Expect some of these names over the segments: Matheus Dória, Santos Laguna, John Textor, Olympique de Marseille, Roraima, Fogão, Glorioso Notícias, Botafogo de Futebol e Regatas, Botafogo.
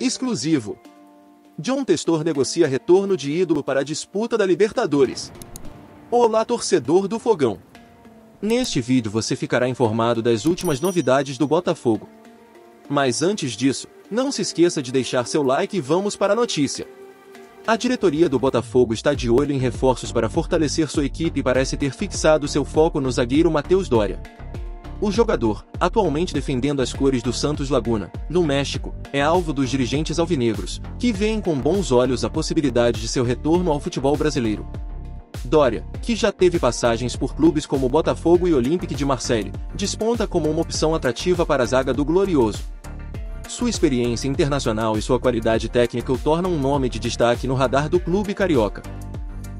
Exclusivo. John Textor negocia retorno de ídolo para a disputa da Libertadores. Olá, torcedor do Fogão! Neste vídeo você ficará informado das últimas novidades do Botafogo. Mas antes disso, não se esqueça de deixar seu like e vamos para a notícia. A diretoria do Botafogo está de olho em reforços para fortalecer sua equipe e parece ter fixado seu foco no zagueiro Matheus Dória. O jogador, atualmente defendendo as cores do Santos Laguna, no México, é alvo dos dirigentes alvinegros, que veem com bons olhos a possibilidade de seu retorno ao futebol brasileiro. Dória, que já teve passagens por clubes como Botafogo e Olympique de Marseille, desponta como uma opção atrativa para a zaga do Glorioso. Sua experiência internacional e sua qualidade técnica o tornam um nome de destaque no radar do clube carioca.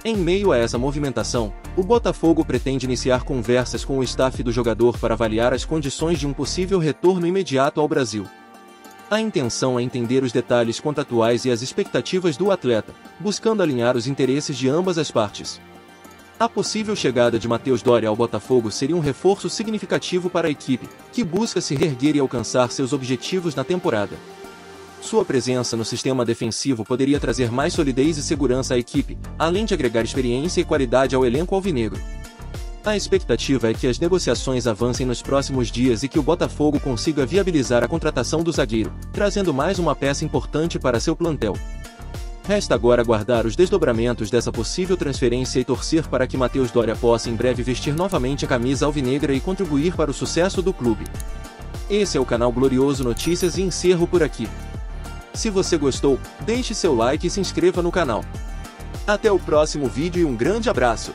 Em meio a essa movimentação, o Botafogo pretende iniciar conversas com o staff do jogador para avaliar as condições de um possível retorno imediato ao Brasil. A intenção é entender os detalhes contratuais e as expectativas do atleta, buscando alinhar os interesses de ambas as partes. A possível chegada de Matheus Dória ao Botafogo seria um reforço significativo para a equipe, que busca se reerguer e alcançar seus objetivos na temporada. Sua presença no sistema defensivo poderia trazer mais solidez e segurança à equipe, além de agregar experiência e qualidade ao elenco alvinegro. A expectativa é que as negociações avancem nos próximos dias e que o Botafogo consiga viabilizar a contratação do zagueiro, trazendo mais uma peça importante para seu plantel. Resta agora aguardar os desdobramentos dessa possível transferência e torcer para que Matheus Dória possa em breve vestir novamente a camisa alvinegra e contribuir para o sucesso do clube. Esse é o canal Glorioso Notícias e encerro por aqui. Se você gostou, deixe seu like e se inscreva no canal. Até o próximo vídeo e um grande abraço!